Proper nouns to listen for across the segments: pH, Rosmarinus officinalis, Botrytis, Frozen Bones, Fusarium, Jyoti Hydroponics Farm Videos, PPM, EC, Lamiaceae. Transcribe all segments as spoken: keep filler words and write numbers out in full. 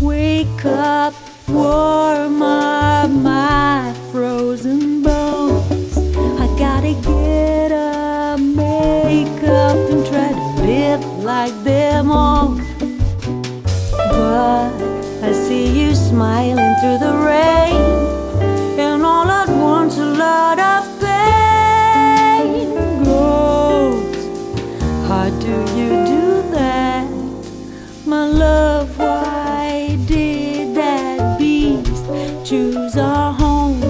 Wake up, warm are my frozen bones. I gotta get a makeup and try to fit like them all. But I see you smiling through the rain, and all at once a lot of pain grows. How do you do that, my love? Why did that beast choose our home?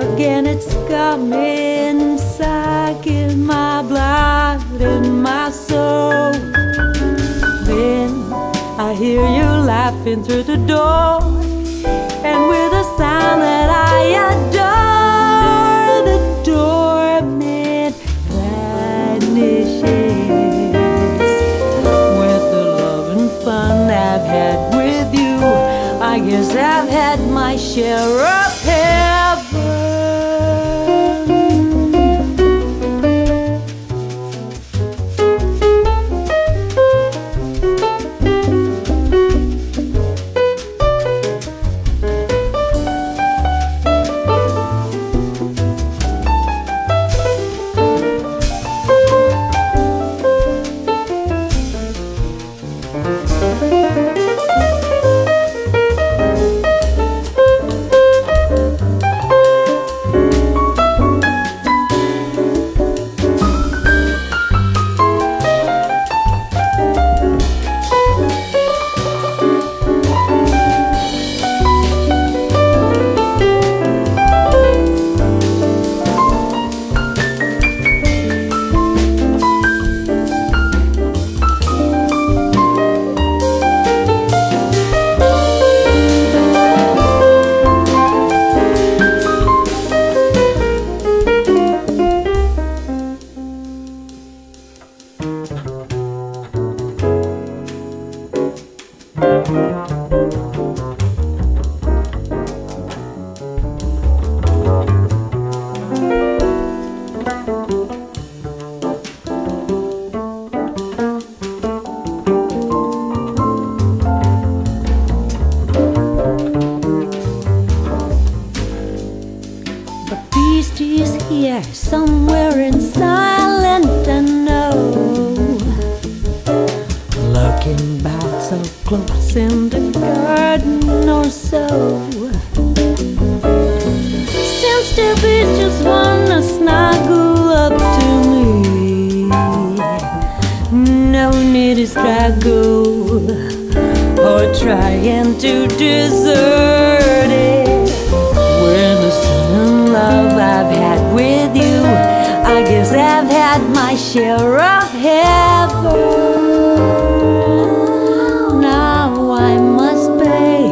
Again it's coming, sucking my blood and my soul. Then I hear you laughing through the door, and with a sound that I adore, the torment vanishes. With the love and fun I've had with you, I guess I've had my share of heaven. Somewhere in silent unknown, looking back so close in the garden or so. Seems to be just wanna snuggle up to me. No need to struggle or trying to desert it. When the sun and love I've had with you, I guess I've had my share of heaven. Now I must pay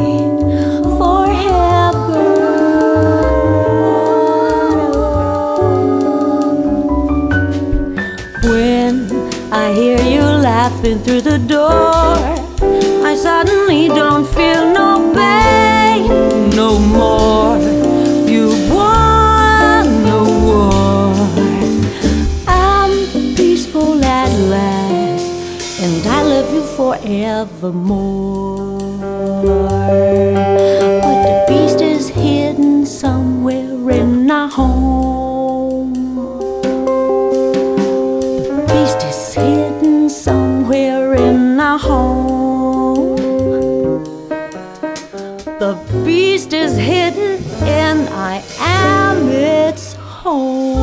for heaven. When I hear you laughing through the door, I suddenly don't feel no pain no more. You won the war. And I love you forevermore. But the beast is hidden somewhere in our home. The beast is hidden somewhere in our home. The beast is hidden and I am its home.